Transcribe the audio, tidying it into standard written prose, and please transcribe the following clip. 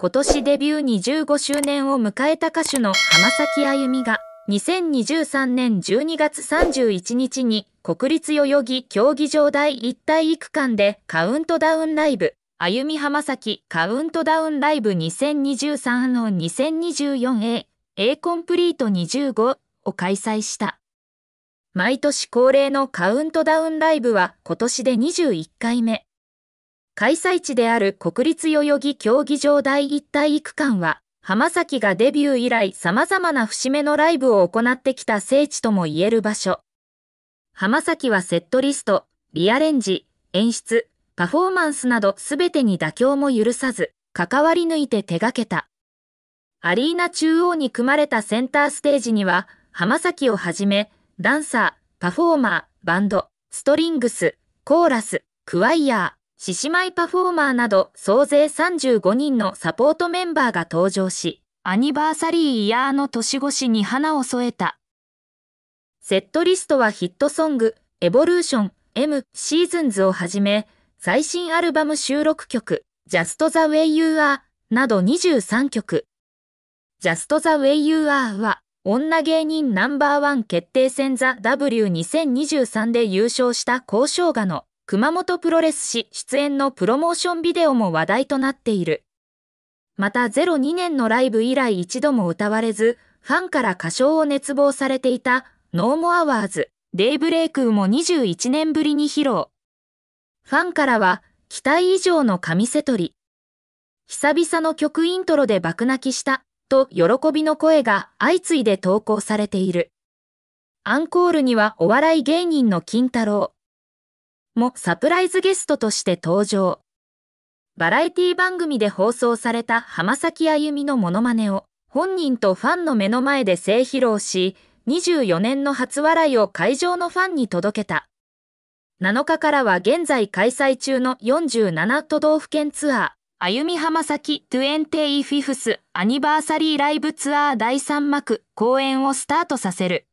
今年デビュー25周年を迎えた歌手の浜崎あゆみが、2023年12月31日に国立代々木競技場第一体育館でカウントダウンライブ、あゆみ浜崎カウントダウンライブ 2023-2024A、A コンプリート25を開催した。毎年恒例のカウントダウンライブは今年で21回目。開催地である国立代々木競技場第一体育館は、浜崎がデビュー以来様々な節目のライブを行ってきた聖地とも言える場所。浜崎はセットリスト、リアレンジ、演出、パフォーマンスなど全てに妥協も許さず、関わり抜いて手掛けた。アリーナ中央に組まれたセンターステージには、浜崎をはじめ、ダンサー、パフォーマー、バンド、ストリングス、コーラス、クワイヤー、獅子舞パフォーマーなど総勢35人のサポートメンバーが登場し、アニバーサリーイヤーの年越しに花を添えた。セットリストはヒットソング、エボルーション、M、シーズンズをはじめ、最新アルバム収録曲、Just the way you are など23曲。Just the way you are は、女芸人ナンバーワン決定戦ザ・ W2023 で優勝した高翔雅の、熊本プロレス誌出演のプロモーションビデオも話題となっている。また02年のライブ以来一度も歌われず、ファンから歌唱を熱望されていたNo more words、Daybreakも21年ぶりに披露。ファンからは期待以上の神セトリ。久々の曲イントロで爆泣きしたと喜びの声が相次いで投稿されている。アンコールにはお笑い芸人の金太郎もサプライズゲストとして登場。バラエティ番組で放送された浜崎あゆみのモノマネを本人とファンの目の前で正披露し、24年の初笑いを会場のファンに届けた。7日からは現在開催中の47都道府県ツアー、あゆみ浜崎 25th アニバーサリーライブツアー第3幕公演をスタートさせる。